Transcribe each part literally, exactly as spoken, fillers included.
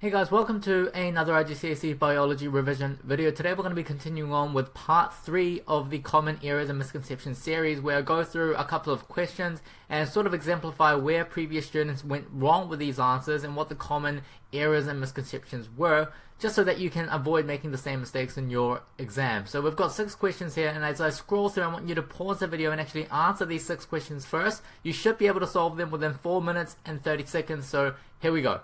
Hey guys, welcome to another I G C S E biology revision video. Today we're going to be continuing on with part three of the common errors and misconceptions series, where I go through a couple of questions and sort of exemplify where previous students went wrong with these answers and what the common errors and misconceptions were, just so that you can avoid making the same mistakes in your exam. So we've got six questions here, and as I scroll through I want you to pause the video and actually answer these six questions first. You should be able to solve them within four minutes and thirty seconds, so here we go.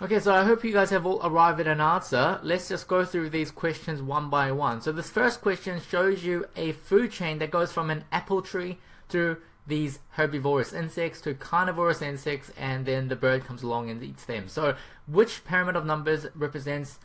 Okay, so I hope you guys have all arrived at an answer. Let's just go through these questions one by one. So this first question shows you a food chain that goes from an apple tree through these herbivorous insects to carnivorous insects, and then the bird comes along and eats them. So which pyramid of numbers represents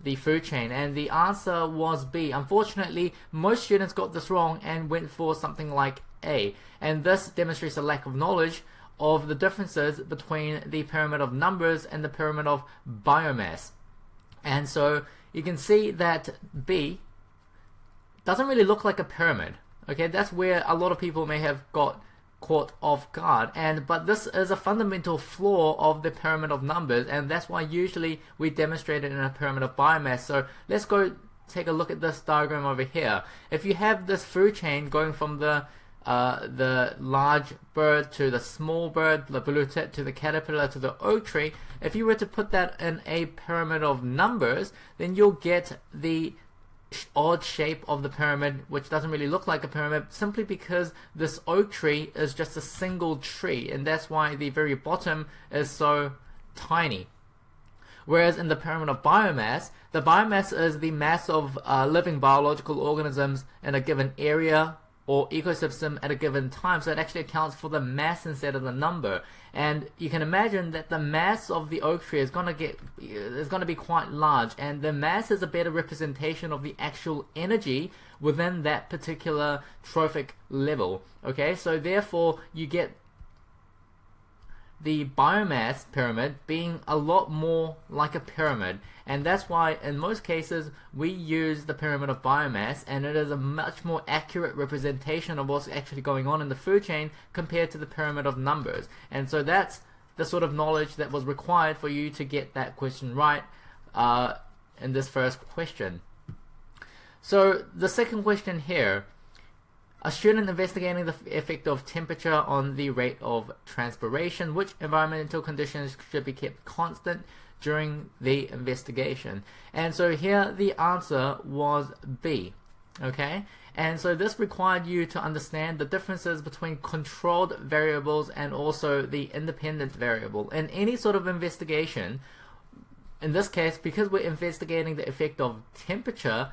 the food chain? And the answer was B. Unfortunately, most students got this wrong and went for something like A, and this demonstrates a lack of knowledge of the differences between the pyramid of numbers and the pyramid of biomass. And so you can see that B doesn't really look like a pyramid. Okay, that's where a lot of people may have got caught off guard, and but this is a fundamental flaw of the pyramid of numbers, and that's why usually we demonstrate it in a pyramid of biomass. So let's go take a look at this diagram over here. If you have this food chain going from the Uh, the large bird to the small bird, the blue tit to the caterpillar to the oak tree, if you were to put that in a pyramid of numbers, then you'll get the odd shape of the pyramid, which doesn't really look like a pyramid, simply because this oak tree is just a single tree, and that's why the very bottom is so tiny. Whereas in the pyramid of biomass, the biomass is the mass of uh, living biological organisms in a given area or ecosystem at a given time, so it actually accounts for the mass instead of the number. And you can imagine that the mass of the oak tree is going to get is going to be quite large, and the mass is a better representation of the actual energy within that particular trophic level. Okay, so therefore you get the biomass pyramid being a lot more like a pyramid, and that's why in most cases we use the pyramid of biomass, and it is a much more accurate representation of what's actually going on in the food chain compared to the pyramid of numbers. And so that's the sort of knowledge that was required for you to get that question right uh, in this first question. So the second question here, a student investigating the effect of temperature on the rate of transpiration, which environmental conditions should be kept constant during the investigation? And so here the answer was B. Okay, and so this required you to understand the differences between controlled variables and also the independent variable. In any sort of investigation, in this case, because we're investigating the effect of temperature,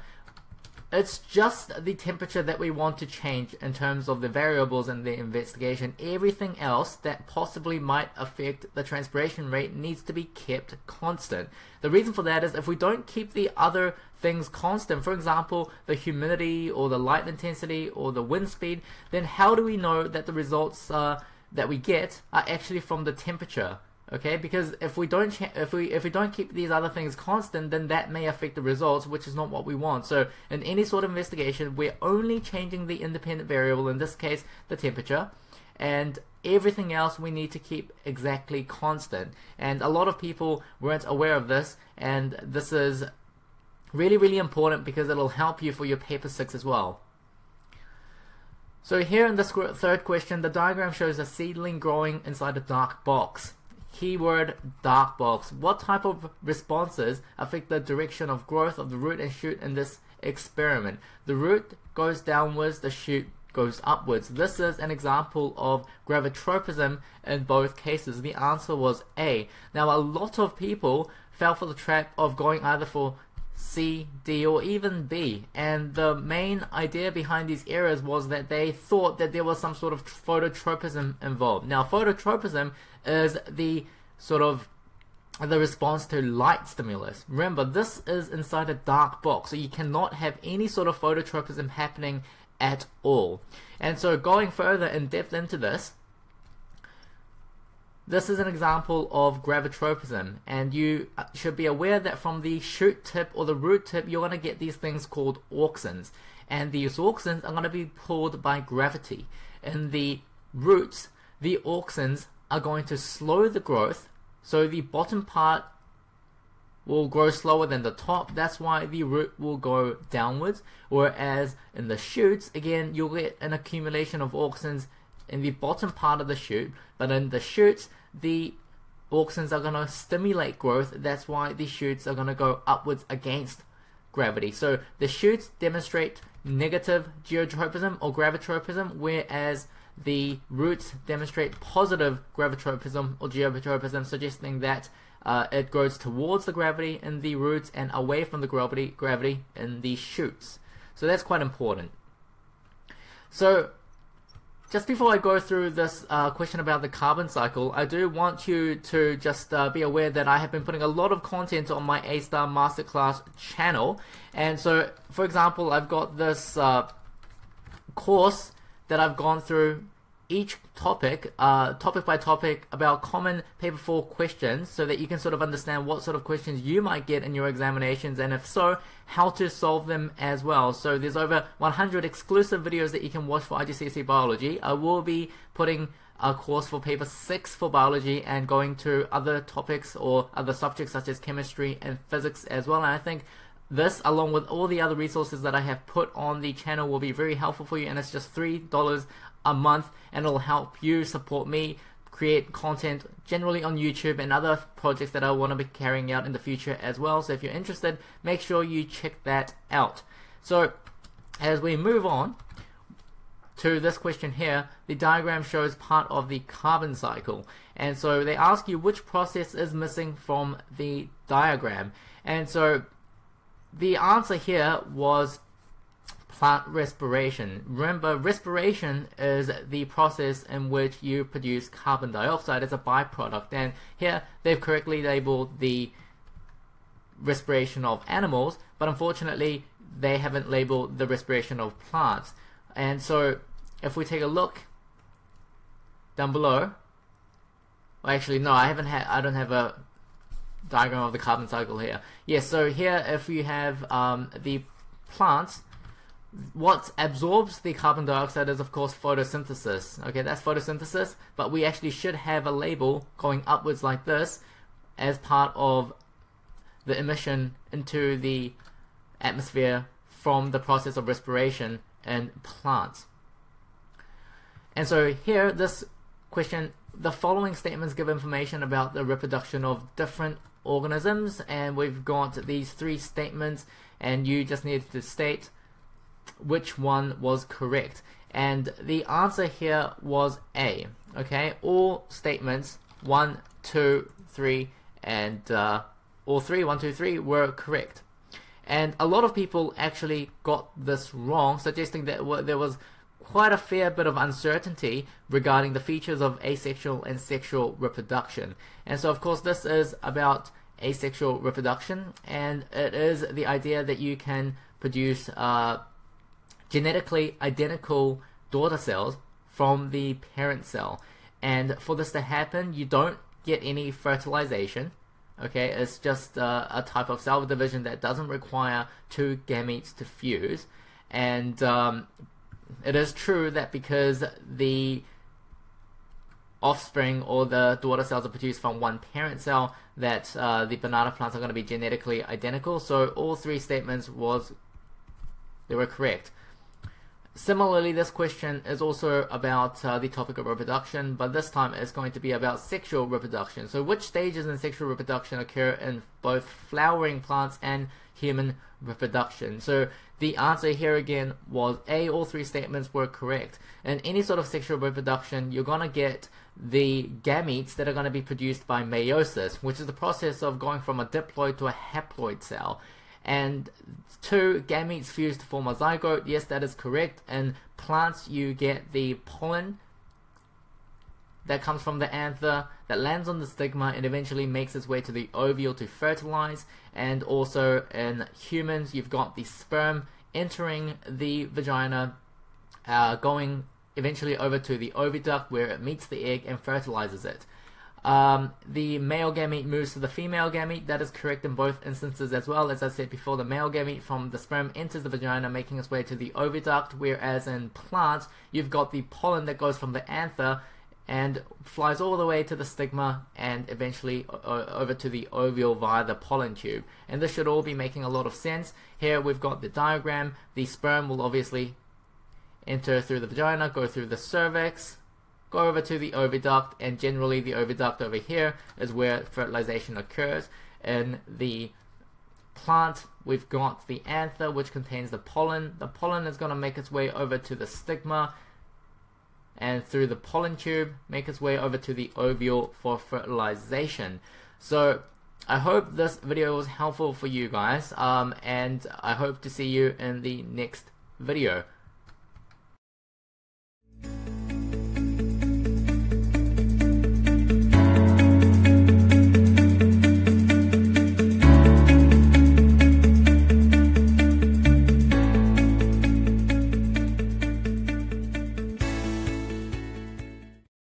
it's just the temperature that we want to change in terms of the variables in the investigation. Everything else that possibly might affect the transpiration rate needs to be kept constant. The reason for that is if we don't keep the other things constant, for example, the humidity or the light intensity or the wind speed, then how do we know that the results uh, that we get are actually from the temperature? Okay, because if we don't if we if we don't keep these other things constant, then that may affect the results, which is not what we want. So in any sort of investigation, we're only changing the independent variable, in this case the temperature, and everything else we need to keep exactly constant. And a lot of people weren't aware of this, and this is really, really important because it'll help you for your paper six as well. So here in this third question, the diagram shows a seedling growing inside a dark box. Keyword dark box. What type of responses affect the direction of growth of the root and shoot in this experiment? The root goes downwards, the shoot goes upwards. This is an example of gravitropism in both cases. The answer was A. Now a lot of people fell for the trap of going either for C, D, or even B, and the main idea behind these errors was that they thought that there was some sort of phototropism involved. Now phototropism is the sort of the response to light stimulus. Remember, this is inside a dark box, so you cannot have any sort of phototropism happening at all. And so going further in depth into this, This is an example of gravitropism, and you should be aware that from the shoot tip or the root tip you're going to get these things called auxins, and these auxins are going to be pulled by gravity. In the roots, the auxins are going to slow the growth, so the bottom part will grow slower than the top. That's why the root will go downwards, whereas in the shoots, again, you'll get an accumulation of auxins in the bottom part of the shoot, but in the shoots the auxins are going to stimulate growth. That's why the shoots are going to go upwards against gravity. So the shoots demonstrate negative geotropism or gravitropism, whereas the roots demonstrate positive gravitropism or geotropism, suggesting that uh, it grows towards the gravity in the roots and away from the gravity gravity in the shoots. So that's quite important. So just before I go through this uh, question about the carbon cycle, I do want you to just uh, be aware that I have been putting a lot of content on my A-Star Masterclass channel. And so, for example, I've got this uh, course that I've gone through each topic, uh, topic by topic, about common paper four questions, so that you can sort of understand what sort of questions you might get in your examinations, and if so, how to solve them as well. So there's over one hundred exclusive videos that you can watch for I G C S E biology. I will be putting a course for paper six for biology and going to other topics or other subjects such as chemistry and physics as well, and I think this, along with all the other resources that I have put on the channel, will be very helpful for you, and it's just three dollars a month, and it'll help you support me create content generally on YouTube and other projects that I want to be carrying out in the future as well. So if you're interested, make sure you check that out. So as we move on to this question here, the diagram shows part of the carbon cycle, and so they ask you which process is missing from the diagram. And so the answer here was plant respiration. Remember, respiration is the process in which you produce carbon dioxide as a byproduct, and here they've correctly labeled the respiration of animals, but unfortunately they haven't labeled the respiration of plants. And so if we take a look down below, well, actually no, I haven't had I don't have a diagram of the carbon cycle here. Yes, so here if you have um, the plants, what absorbs the carbon dioxide is of course photosynthesis. Okay, that's photosynthesis, but we actually should have a label going upwards like this as part of the emission into the atmosphere from the process of respiration in plants. And so here, this question, the following statements give information about the reproduction of different organisms, and we've got these three statements, and you just need to state which one was correct, and the answer here was A. Okay, all statements one, two, three, and uh, all three one, two, three were correct, and a lot of people actually got this wrong, suggesting that there was quite a fair bit of uncertainty regarding the features of asexual and sexual reproduction. And so of course this is about asexual reproduction, and it is the idea that you can produce uh, genetically identical daughter cells from the parent cell, and for this to happen you don't get any fertilization. Okay, it's just uh, a type of cell division that doesn't require two gametes to fuse, and um, it is true that because the offspring or the daughter cells are produced from one parent cell, that uh, the banana plants are going to be genetically identical. So all three statements was they were correct. Similarly, this question is also about uh, the topic of reproduction, but this time it's going to be about sexual reproduction. So which stages in sexual reproduction occur in both flowering plants and human reproduction? So the answer here again was A. All three statements were correct. In any sort of sexual reproduction, you're going to get the gametes that are going to be produced by meiosis, which is the process of going from a diploid to a haploid cell. And two gametes fuse to form a zygote. Yes, that is correct. In plants, you get the pollen that comes from the anther that lands on the stigma and eventually makes its way to the ovule to fertilize. And also in humans, you've got the sperm entering the vagina, uh, going eventually over to the oviduct where it meets the egg and fertilizes it. Um, the male gamete moves to the female gamete. That is correct in both instances as well. As I said before, the male gamete from the sperm enters the vagina, making its way to the oviduct, whereas in plants, you've got the pollen that goes from the anther and flies all the way to the stigma and eventually over to the ovule via the pollen tube. And this should all be making a lot of sense. Here we've got the diagram. The sperm will obviously enter through the vagina, go through the cervix, go over to the oviduct, and generally the oviduct over here is where fertilization occurs. In the plant, we've got the anther, which contains the pollen. The pollen is going to make its way over to the stigma and through the pollen tube make its way over to the ovule for fertilization. So I hope this video was helpful for you guys, um, and I hope to see you in the next video.